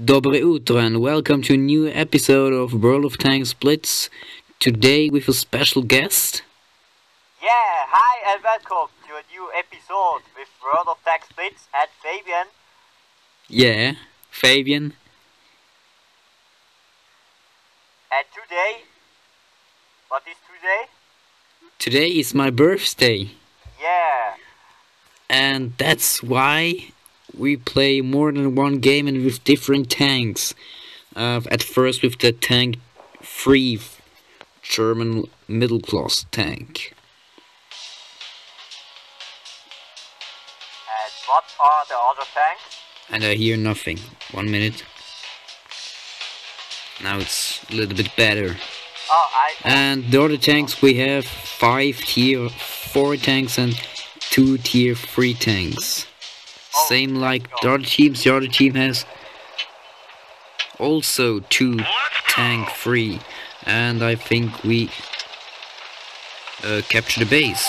Dobre utro and welcome to a new episode of World of Tanks Blitz. Today with a special guest. Yeah, hi and welcome to a new episode with World of Tanks Blitz and Fabian. Yeah, Fabian. And today, what is today? Today is my birthday. Yeah. And that's why we play more than one game and with different tanks. At first with the tank 3, German middle class tank. And what are the other tanks? And I hear nothing. 1 minute. Now it's a little bit better. Oh, and the other tanks we have 5 tier 4 tanks and 2 tier 3 tanks. Same like the other teams. The other team has also 2 tank 3, and I think we capture the base.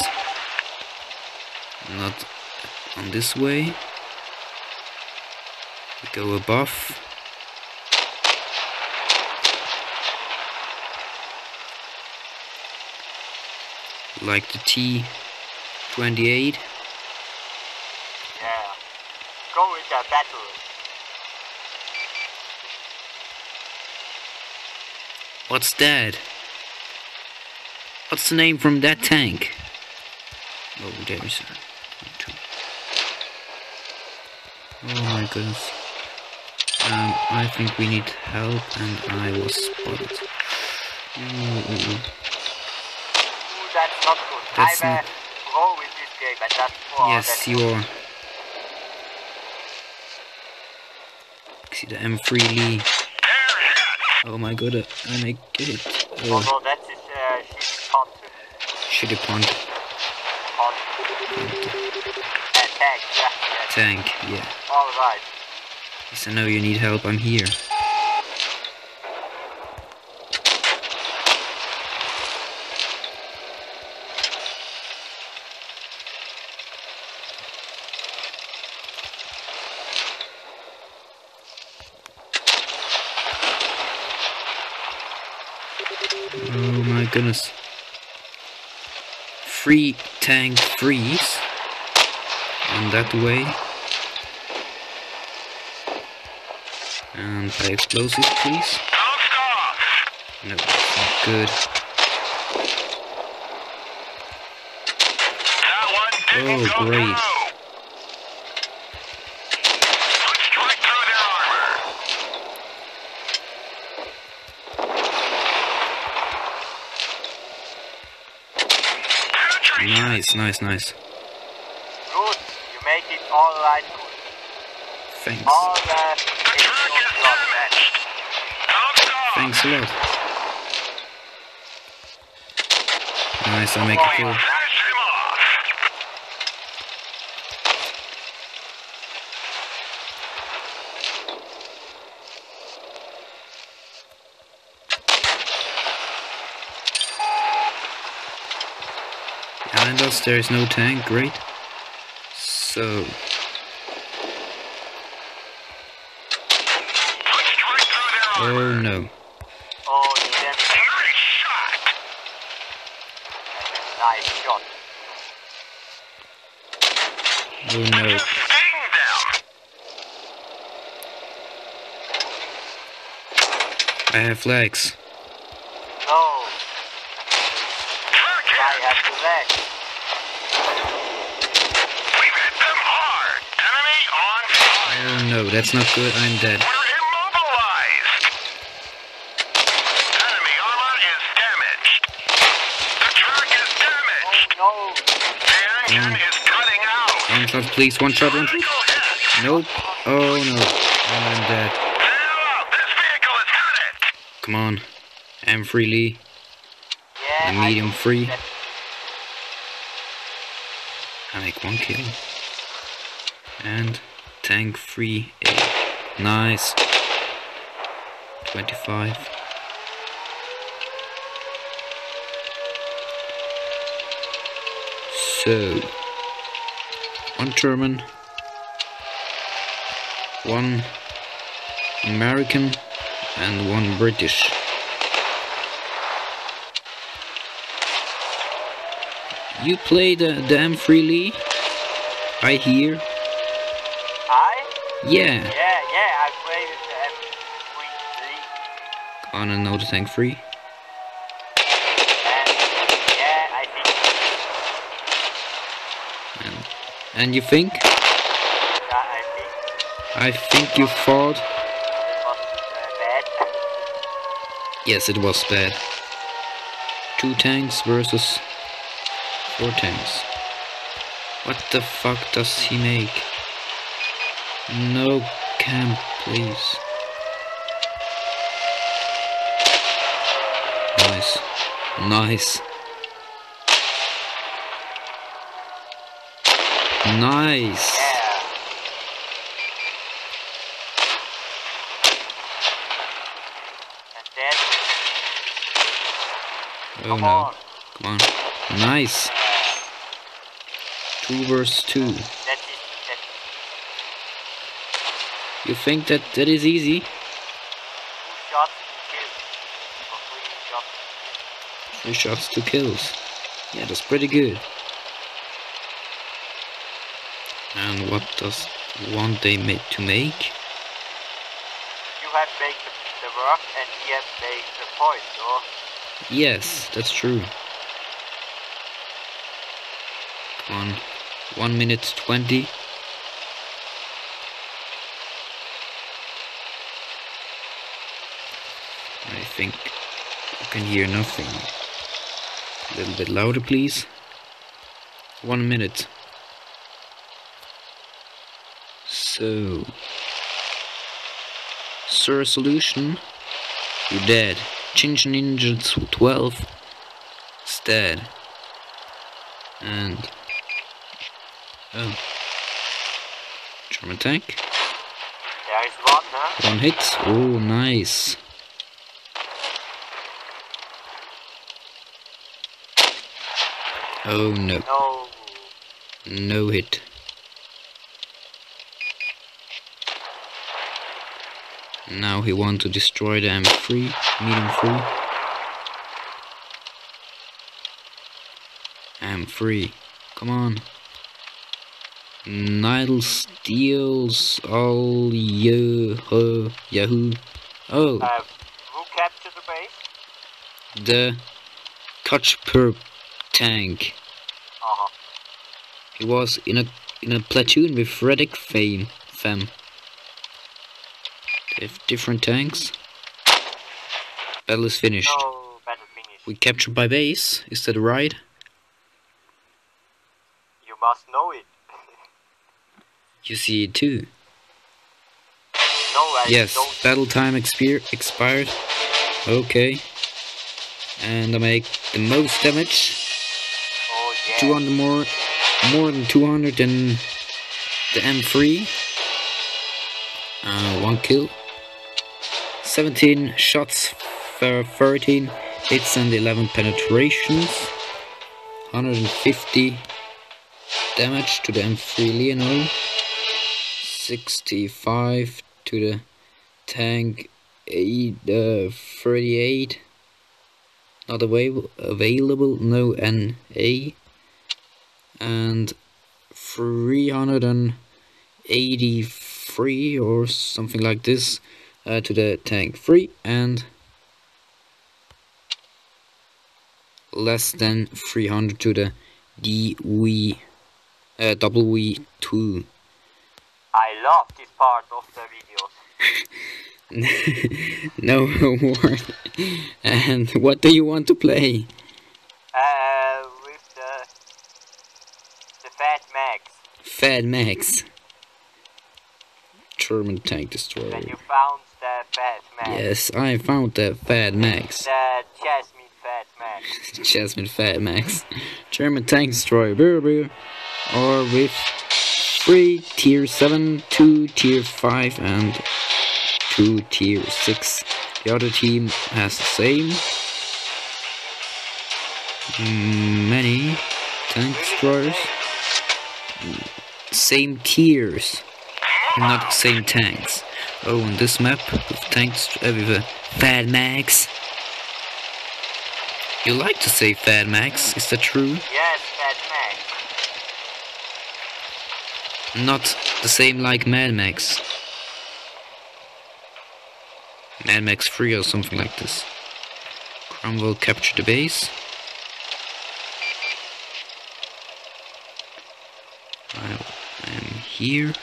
Not on this way. We go above. Like the T-28. Go with the battle. What's that? What's the name from that tank? Oh, there's two. Oh my goodness. I think we need help, and I was spotted. Ooh, that's not good. That's I'm a pro with this game, but that's for yes, you are. See the M3 Lee. Oh my god, I make it. Oh no, that is shitty punt. Tank, yeah. Tank, yeah. Alright. Yes, I know you need help, I'm here. Oh my goodness. 3 tank 3s on that way. And play explosives, please. No, not good. Oh, great. Nice, nice, nice. Good, you make it all right. Good. Thanks. All right. Thanks a lot. Nice, I make it kill. Behind us there is no tank, great. So oh no. Oh yes. Nice shot. Oh no. I have legs. No. I have the legs. We've hit them hard. Enemy on fire. Oh no, that's not good. I'm dead. We're immobilized. Enemy armor is damaged. The truck is damaged. Oh no. The engine is cutting out. One shot, please. One shot. One shot. Nope. Oh no. I'm dead. This vehicle has got it. Come on. M3 Lee. Yeah. The medium free. I make 1 kill. And tank 3. Nice. 25. So 1 German. 1 American and one British. You play the M3 Lee? I hear. I? Yeah. Yeah, I play with the M3 Lee. On another tank free? Yeah, I think. And you think? Yeah, I think. I think you fought? It was bad. Yes, it was bad. Two tanks versus... four tanks. What the fuck does he make? No camp, please. Nice. Nice. Nice. Yeah. Oh no. Come on. Nice. 2 versus 2. That is. You think that is easy? Three shots, 2 kills. Yeah, that's pretty good. And what does one they made to make? You have made the work and he has made the points, or? Yes, that's true. On 1 minute 20. I think I can hear nothing. A little bit louder, please. 1 minute. So, Sir Solution, you're dead. Chinch Ninja 12 is dead. And oh. German tank. There is one, huh? One hit. Oh, nice. Oh no. No hit. Now he wants to destroy the M3, medium 3. M3. Come on. Nidal steals all Yahoo. Oh. Who captured the base? The Kachper tank. Uh-huh. He was in a platoon with Reddick Fem. They have different tanks. Battle is finished. No, battle finished. We captured by base. Is that right? You must know it. You see it too. No, yes, battle time expired. Okay. And I make the most damage. Oh, yeah. 200 more than 200 than the M3. 1 kill. 17 shots, 13 hits and 11 penetrations. 150 damage to the M3 Leonel. 65 to the tank 38, not available, no NA, and 383 or something like this to the tank 3 and less than 300 to the W2. I love this part of the video. No more. And what do you want to play? With the Fat Max. Fat Max. German tank destroyer. And you found the Fat Max. Yes, I found the Fat Max. The Jasmine Fat Max. Jasmine Fat Max. German tank destroyer. Or with 3 tier 7, 2 tier 5 and 2 tier 6. The other team has the same. Many tank destroyers. Same tiers, not same tanks. own this map with tanks everywhere. Fat Max. You like to say Fat Max, is that true? Yes, Fat Max. Not the same like Mad Max. Mad Max 3 or something like this. Cromwell captured the base. I am here.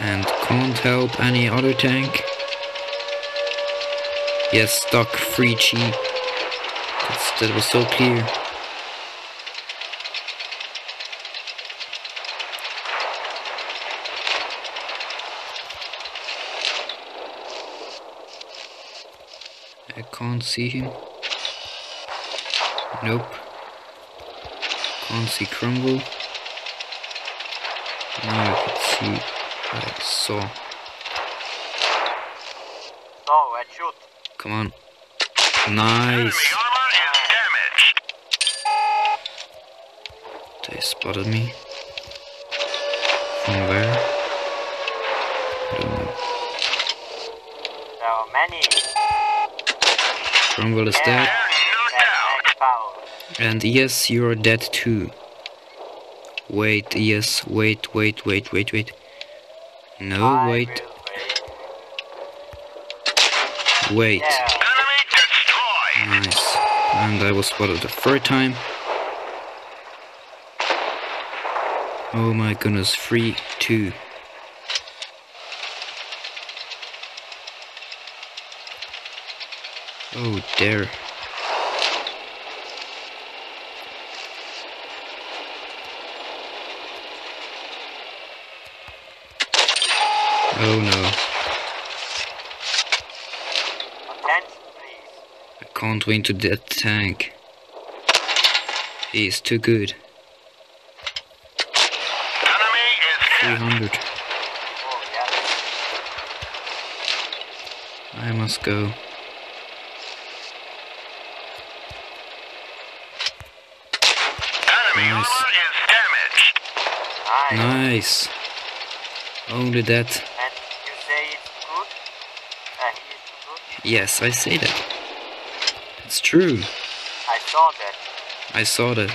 And can't help any other tank. Yes, stock 3G. That was so clear. I can't see him. Nope. Can't see Cromwell. Now I can see what I saw. No, I shoot. Come on. Nice. Enemy armor is damaged. They spotted me. From where? I don't know. There are many. Cromwell is dead. And yes, you're dead too. Wait, yes, wait. No, wait. Nice. And I was spotted the third time. Oh my goodness, 3-2. Oh, there. Oh no. I can't win to that tank. He is too good. 300. I must go. Nice. Only that. And you say it's good? He is good? Yes, I say that. It's true. I saw that.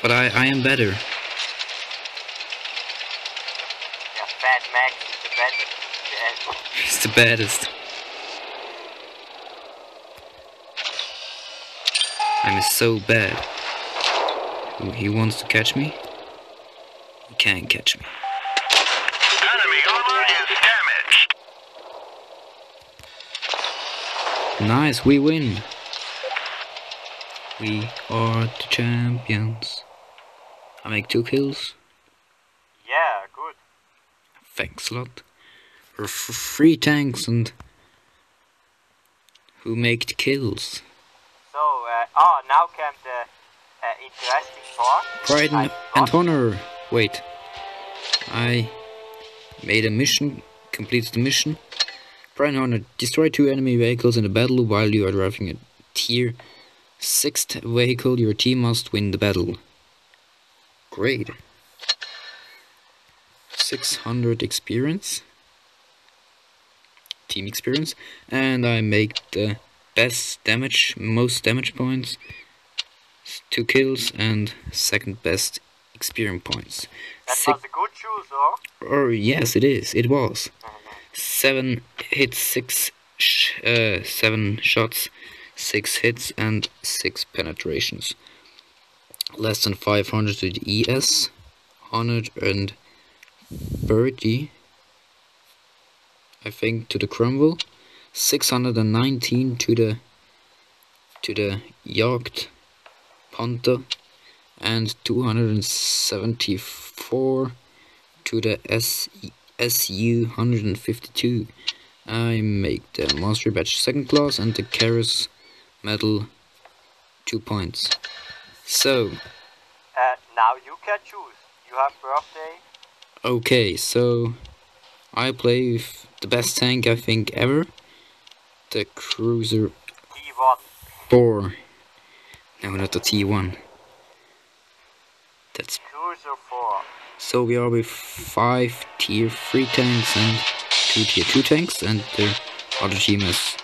But I am better. Yeah, Fat Max is the baddest. He's the baddest. I'm so bad. He wants to catch me? He can't catch me. Enemy armor is damaged. Nice, we win. We are the champions. I make 2 kills. Yeah, good. Thanks a lot. We're 3 tanks and who made the kills? So, now came the interesting part. Pride and honor. Wait, I made a mission, completed the mission. Pride and honor. Destroy 2 enemy vehicles in a battle while you are driving a tier 6 vehicle. Your team must win the battle. Great. 600 experience. Team experience. And I make the best damage, most damage points. 2 kills and 2nd best experience points. That was a good choose, or? Oh, yes, it is. It was. 7 hits, 7 shots, 6 hits and 6 penetrations. Less than 500 to the ES 130, I think, to the Cromwell. 619 to the Jagdpanther. And 274 to the SU 152. I make the Mastery Badge 2nd class and the Charis Medal 2 points. So. Now you can choose. You have birthday. Okay, so I play with the best tank I think ever. The Cruiser T1. 4. and we're not a T1. That's so we are with 5 tier 3 tanks and 2 tier 2 tanks, and the other team has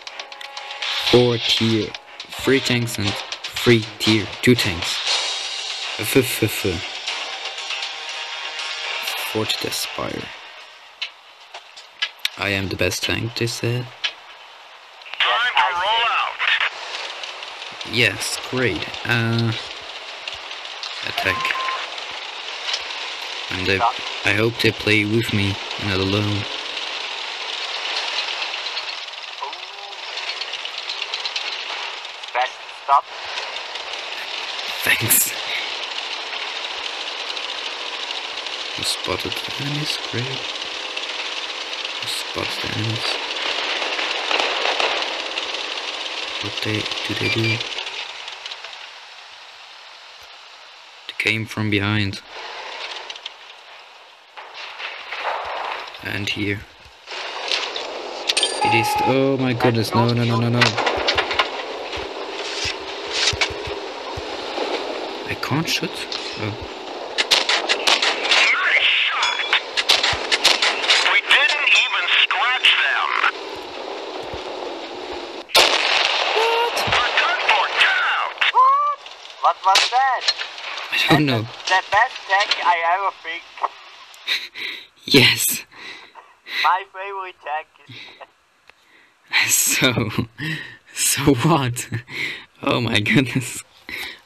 4 tier 3 tanks and 3 tier 2 tanks. Forge Death Spire. I am the best tank, they said. Time to roll out. Yes, great. Attack. And I hope they play with me, not alone. Best stop. Thanks. I spotted the enemies, great. I spotted the enemies. What do they do? They came from behind. And here it is. Oh my goodness, no. I can't shoot. Oh. Nice shot. We didn't even scratch them. What? We're done for count. What was that? I don't know. The best tank I ever picked. Yes. My favorite tank is... So what? Oh my goodness.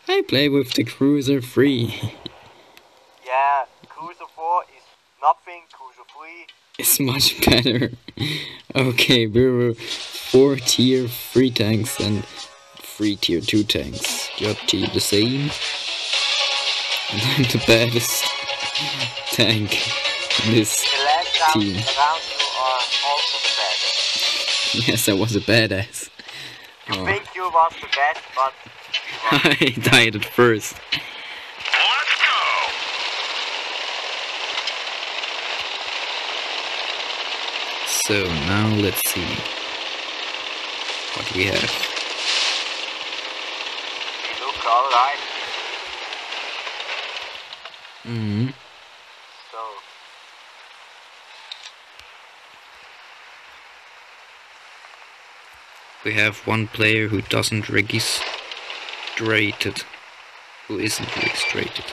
I play with the Cruiser 3. Yeah, Cruiser 4 is nothing, Cruiser 3... It's much better. Okay, we were 4 tier 3 tanks and 3 tier 2 tanks. Your team the same. And I'm the baddest tank in this team. Yes, I was a badass. You think you was the best, but... I died at first. Let's go! So, now let's see what we have. They look alright. Mm-hmm. We have one player who doesn't registrated, who isn't registrated.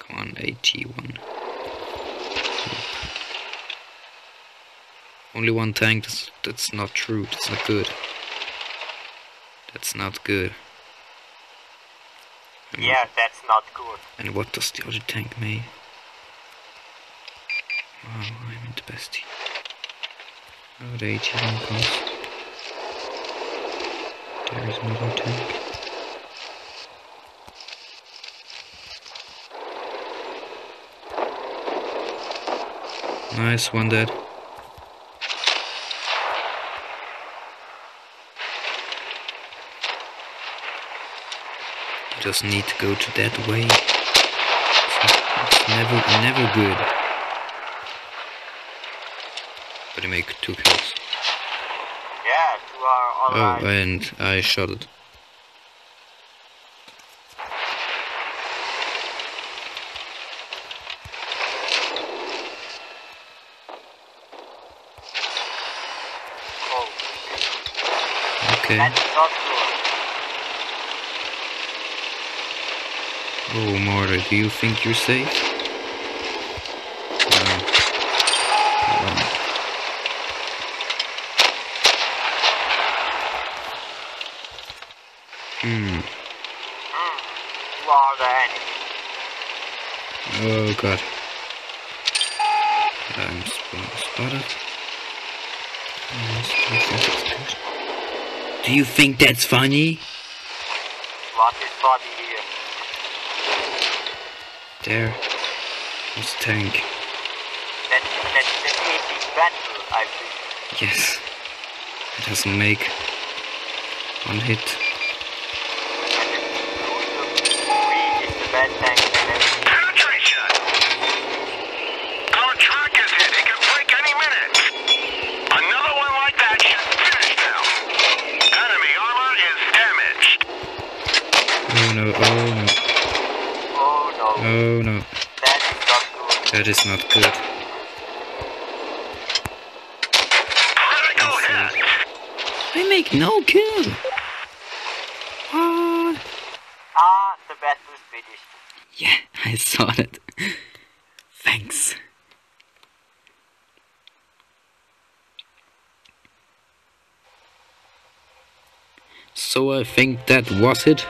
Come on, AT-1. Only one tank, that's not true, that's not good. That's not good. And yeah, that's not good. And what does the other tank make? Wow, I'm in the best team. Oh, the AT-1 comes. There is another tank. Nice, one dead. You just need to go to that way. It's never good. But I make 2 kills. Yeah, 2 are alright. Oh, and I shot it. Oh. Okay. That's not good. Oh, Marty, do you think you're safe? Oh god. I'm spotted. Do you think that's funny? What is funny here? There. It's tank. That's the epic battle, I think. Yes. It doesn't make one hit. no, oh no. Oh no. Oh no. That is not good. That is not good. I make no kill! The bat was finished. Yeah, I saw it. Thanks. So I think that was it.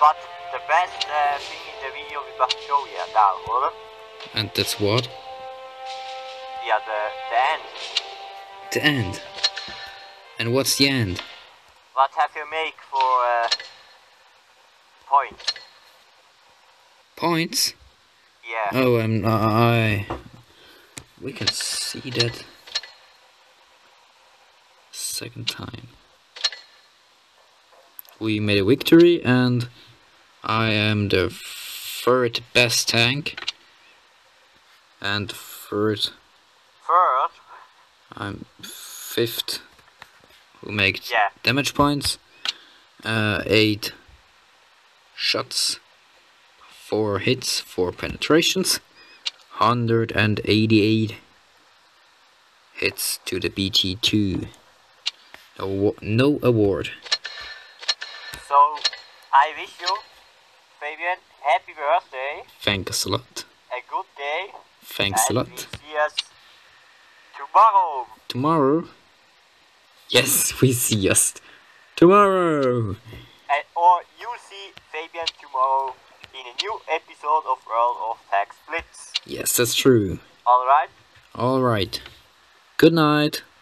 But the best thing in the video we must show you now, or? And that's what? Yeah, the end. The end? And what's the end? What have you make for points? Points? Yeah. Oh, we can see that second time. We made a victory, and I am the third best tank. And third. Third. I'm fifth. Who make damage points, 8 shots, 4 hits, 4 penetrations, 188 hits to the BT2. No award. So, I wish you, Fabian, happy birthday. Thanks a lot. A good day. Thanks a lot. We see us tomorrow. Tomorrow? Yes, we see us tomorrow! And, or you'll see Fabian tomorrow in a new episode of World of Tanks Blitz. Yes, that's true. Alright? Alright. Good night.